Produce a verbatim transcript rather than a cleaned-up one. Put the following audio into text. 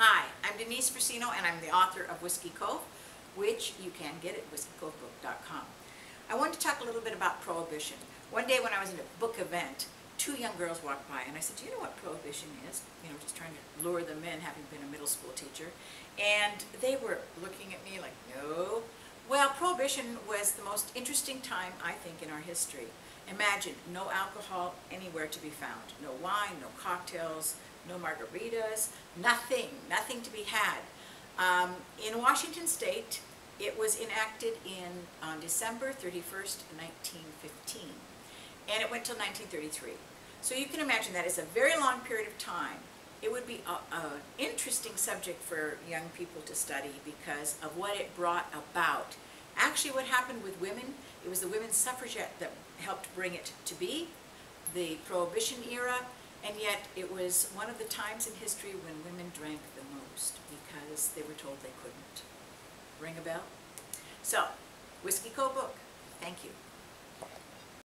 Hi, I'm Denise Frisino, and I'm the author of Whiskey Cove, which you can get at whiskey cove book dot com. I want to talk a little bit about Prohibition. One day when I was at a book event, two young girls walked by, and I said, do you know what Prohibition is? You know, just trying to lure them in, having been a middle school teacher. And they were looking at me like, no. Well, Prohibition was the most interesting time, I think, in our history. Imagine, no alcohol anywhere to be found. No wine, no cocktails, no margaritas, nothing, nothing to be had. Um, in Washington State, it was enacted in, on December thirty-first, nineteen fifteen. And it went till nineteen thirty-three. So you can imagine that it's a very long period of time. It would be an interesting subject for young people to study because of what it brought about. Actually, what happened with women, it was the women's suffragette that helped bring it to be, the Prohibition era, and yet it was one of the times in history when women drank the most because they were told they couldn't. Ring a bell? So, Whiskey Cove Book. Thank you.